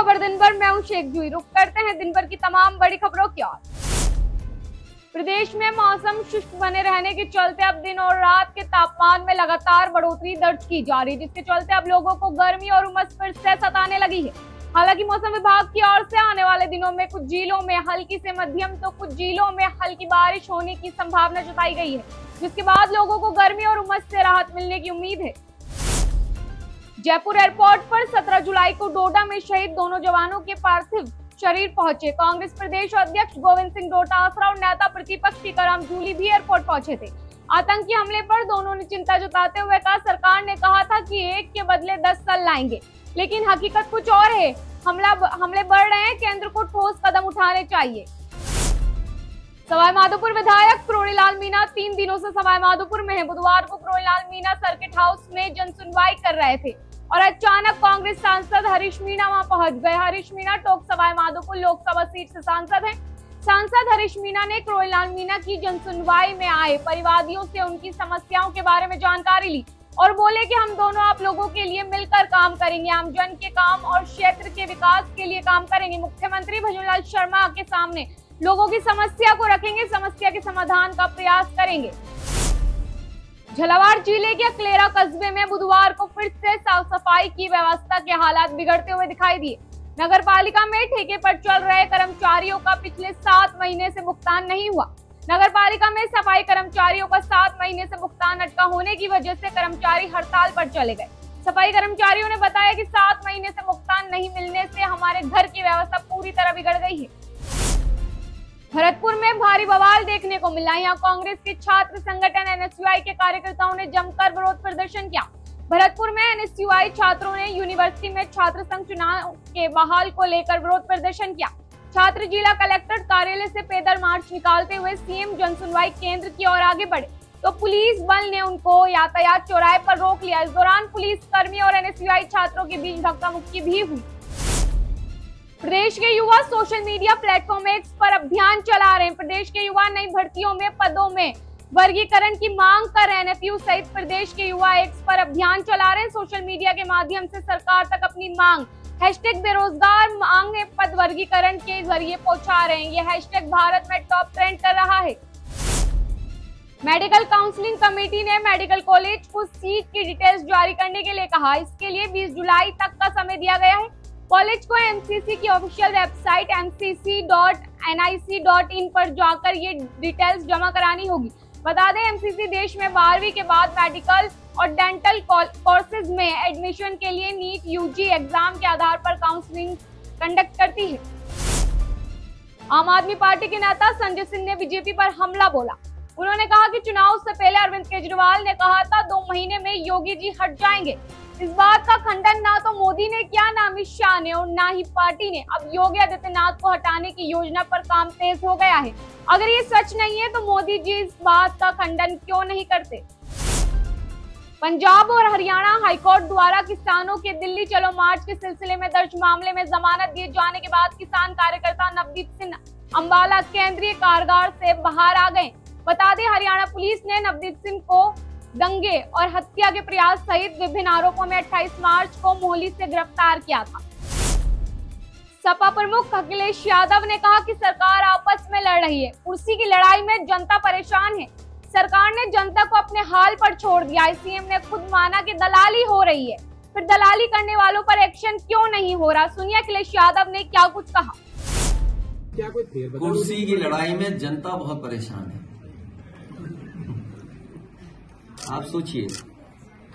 खबर दिन भर, मैं हूं शेख जुई। रुक करते हैं दिन भर की तमाम बड़ी खबरों की ओर। प्रदेश में मौसम शुष्क बने रहने के चलते अब दिन और रात के तापमान में लगातार बढ़ोतरी दर्ज की जा रही है, जिसके चलते अब लोगों को गर्मी और उमस फिर से सताने लगी है। हालांकि मौसम विभाग की ओर से आने वाले दिनों में कुछ जिलों में हल्की से मध्यम तो कुछ जिलों में हल्की बारिश होने की संभावना जताई गई है, जिसके बाद लोगों को गर्मी और उमस से राहत मिलने की उम्मीद है। जयपुर एयरपोर्ट पर 17 जुलाई को डोडा में शहीद दोनों जवानों के पार्थिव शरीर पहुंचे। कांग्रेस प्रदेश अध्यक्ष गोविंद सिंह डोटासरा और नेता प्रतिपक्ष टीकाराम जुली भी एयरपोर्ट पहुंचे थे। आतंकी हमले पर दोनों ने चिंता जताते हुए कहा, सरकार ने कहा था कि एक के बदले 10 साल लाएंगे, लेकिन हकीकत कुछ और है। हमले बढ़ रहे हैं, केंद्र को ठोस कदम उठाने चाहिए। सवाईमाधोपुर विधायक किरोड़ीलाल मीणा 3 दिनों से सवाईमाधोपुर में हैं। बुधवार को किरोड़ीलाल मीणा सर्किट हाउस में जनसुनवाई कर रहे थे और अचानक कांग्रेस सांसद हरीश मीणा वहां पहुंच गए। हरीश मीणा टोक सवाईमाधोपुर लोकसभा सीट से सांसद हैं। सांसद हरीश मीणा ने किरोड़ीलाल मीणा की जनसुनवाई में आए परिवादियों से उनकी समस्याओं के बारे में जानकारी ली और बोले कि हम दोनों आप लोगों के लिए मिलकर काम करेंगे, आमजन के काम और क्षेत्र के विकास के लिए काम करेंगे। मुख्यमंत्री भजनलाल शर्मा के सामने लोगों की समस्या को रखेंगे, समस्या के समाधान का प्रयास करेंगे। झलावाड़ जिले के अकलेरा कस्बे में बुधवार को फिर से साफ सफाई की व्यवस्था के हालात बिगड़ते हुए दिखाई दिए। नगर पालिका में ठेके पर चल रहे कर्मचारियों का पिछले 7 महीने से भुगतान नहीं हुआ। नगर पालिका में सफाई कर्मचारियों का 7 महीने से भुगतान अटका होने की वजह से कर्मचारी हड़ताल पर चले गए। सफाई कर्मचारियों ने बताया कि 7 महीने से भुगतान नहीं मिलने से हमारे घर की व्यवस्था पूरी तरह बिगड़ गई है। भरतपुर में भारी बवाल देखने को मिला। यहाँ कांग्रेस के छात्र संगठन एनएसयूआई के कार्यकर्ताओं ने जमकर विरोध प्रदर्शन किया। भरतपुर में एनएसयूआई छात्रों ने यूनिवर्सिटी में छात्र संघ चुनाव के बहाल को लेकर विरोध प्रदर्शन किया। छात्र जिला कलेक्टर कार्यालय से पैदल मार्च निकालते हुए सीएम जनसुनवाई केंद्र की ओर आगे बढ़े तो पुलिस बल ने उनको यातायात चौराहे पर रोक लिया। इस दौरान पुलिस कर्मी और एनएसयूआई छात्रों के बीच धक्का मुक्की भी हुई। प्रदेश के युवा सोशल मीडिया प्लेटफॉर्म एक्स पर अभियान चला रहे हैं। प्रदेश के युवा नई भर्तियों में पदों में वर्गीकरण की मांग कर रहे हैं। एनएफयू सहित प्रदेश के युवा एक्स पर अभियान चला रहे हैं। सोशल मीडिया के माध्यम से सरकार तक अपनी मांग हैशटैग बेरोजगार मांग पद वर्गीकरण के जरिए पहुंचा रहे हैं। ये हैशटैग भारत में टॉप ट्रेंड कर रहा है। मेडिकल काउंसलिंग कमेटी ने मेडिकल कॉलेज को सीट की डिटेल्स जारी करने के लिए कहा। इसके लिए 20 जुलाई तक का समय दिया गया है। कॉलेज को एमसीसी की ऑफिशियल वेबसाइट mcc.nic.in पर जाकर ये डिटेल्स जमा करानी होगी। बता दें, एमसीसी देश में 12वीं के बाद मेडिकल और डेंटल कोर्सेज में एडमिशन के लिए नीट यूजी एग्जाम के आधार पर काउंसलिंग कंडक्ट करती है। आम आदमी पार्टी के नेता संजय सिंह ने बीजेपी पर हमला बोला। उन्होंने कहा कि चुनाव से पहले अरविंद केजरीवाल ने कहा था 2 महीने में योगी जी हट जाएंगे। इस बात का खंडन ना तो मोदी ने किया, ना अमित शाह ने और ना ही पार्टी ने। अब योगी आदित्यनाथ को हटाने की योजना पर काम तेज हो गया है। अगर ये सच नहीं है तो मोदी जी इस बात का खंडन क्यों नहीं करते। पंजाब और हरियाणा हाईकोर्ट द्वारा किसानों के दिल्ली चलो मार्च के सिलसिले में दर्ज मामले में जमानत दिए जाने के बाद किसान कार्यकर्ता नवदीप सिंह अम्बाला केंद्रीय कारागार से बाहर आ गए। बता दें, हरियाणा पुलिस ने नवदीप सिंह को दंगे और हत्या के प्रयास सहित विभिन्न आरोपों में 28 मार्च को मोहली से गिरफ्तार किया था। सपा प्रमुख अखिलेश यादव ने कहा कि सरकार आपस में लड़ रही है, कुर्सी की लड़ाई में जनता परेशान है। सरकार ने जनता को अपने हाल पर छोड़ दिया। सीएम ने खुद माना कि दलाली हो रही है, फिर दलाली करने वालों पर एक्शन क्यों नहीं हो रहा। सुनिए अखिलेश यादव ने क्या कुछ कहा। कुर्सी की लड़ाई में जनता बहुत परेशान है। आप सोचिए,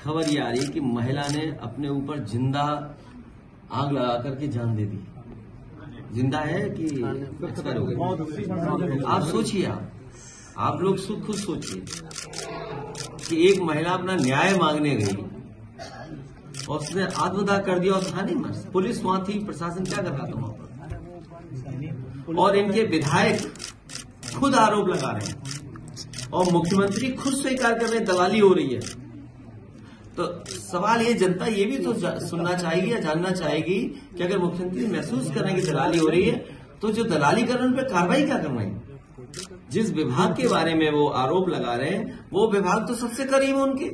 खबर ये आ रही कि महिला ने अपने ऊपर जिंदा आग लगा करके जान दे दी। जिंदा है कि एक्सपायर हो गई। आप सोचिए, आप लोग खुद सोचिए कि एक महिला अपना न्याय मांगने गई और उसने आत्मदाह कर दिया और था नहीं मर। पुलिस वहां थी, प्रशासन क्या कर रहा था वहां पर। और इनके विधायक खुद आरोप लगा रहे हैं और मुख्यमंत्री खुद स्वीकार कर रहे दलाली हो रही है। तो सवाल ये, जनता ये भी तो सुनना चाहेगी या जानना चाहेगी कि अगर मुख्यमंत्री महसूस कर रहे हैं कि दलाली हो रही है तो जो दलाली कर रहे हैं उन पर कार्रवाई क्या करना है। जिस विभाग के बारे में वो आरोप लगा रहे हैं वो विभाग तो सबसे करीब है उनके।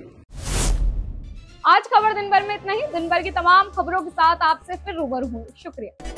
आज खबर दिन भर में इतना ही। दिन भर की तमाम खबरों के साथ आपसे फिर रूबरू हूँ। शुक्रिया।